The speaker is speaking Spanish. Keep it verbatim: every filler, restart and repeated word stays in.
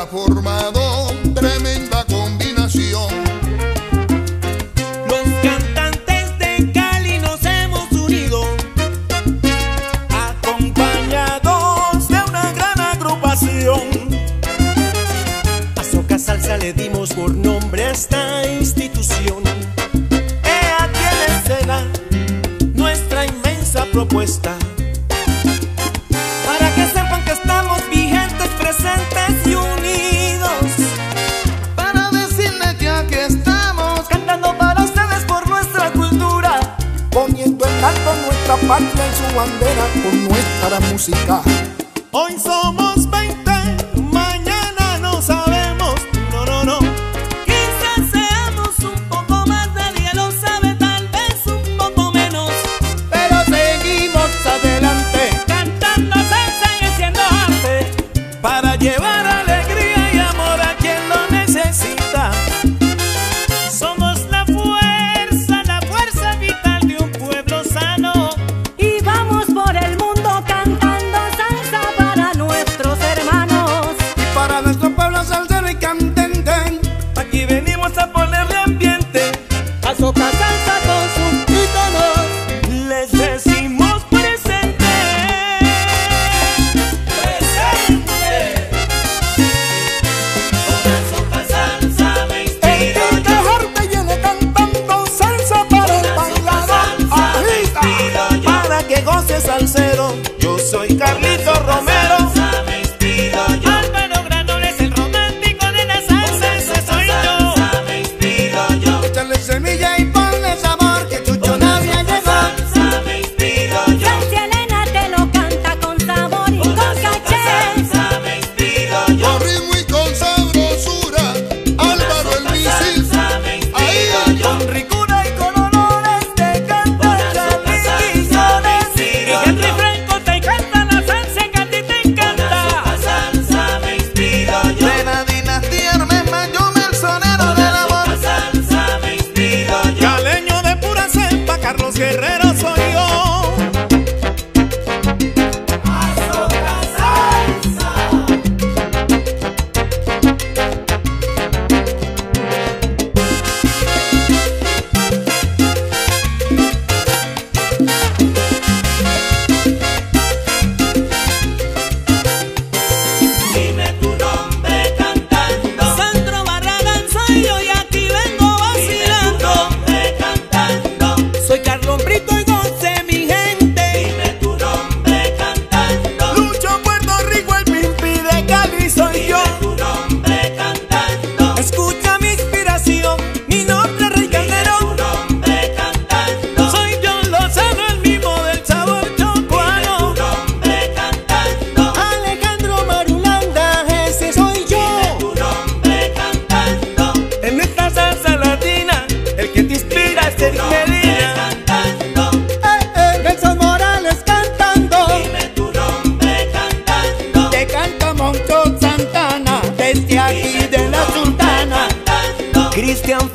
ha formado tremenda combinación. Los cantantes de Cali nos hemos unido, acompañados de una gran agrupación. A soca salsa le dimos por nombre a esta institución. He aquí en escena nuestra inmensa propuesta, para que sepan que estamos vigentes, presentes y unidos, para decirles que aquí estamos, cantando para ustedes por nuestra cultura, poniendo en alto nuestra patria y su bandera con nuestra música. Hoy somos veinte, mañana no sabemos, no, no, no, quizás seamos un poco más, nadie lo sabe, tal vez un poco menos, pero seguimos adelante, cantando para llevar alegría y amor a quien lo necesita. Somos la fuerza, la fuerza vital de un pueblo sano, y vamos por el mundo cantando salsa para nuestros hermanos, y para nuestro pueblo salsero y cantante. Aquí venimos a ponerle ambiente a soca salsa con sus ídolos. Les decimos presente. Salsero, yo soy Carlito Romero. Salsa me inspiro yo. Álvaro Granoles, el romántico de la salsa, ese soy yo. Salsa me inspiro yo. Échale semilla y ponle sabor, que Chucho nadie llegó. Salsa me inspiro yo. Francia Elena te lo canta con sabor y con caché. Salsa me inspiro yo. Con ritmo y con sabrosura, Álvaro el misil. Salsa me inspiro yo. Con ricura y con olores te canta Charly. Henry Franco te encanta la salsa, que a ti te encanta. Con la salsa me inspiro yo. De la dinastía Hermes Mayor, el sonero del amor. Con la salsa me inspiro yo. Caleño de pura cepa, Carlos Guerrero soy yo. A soca salsa. Cristian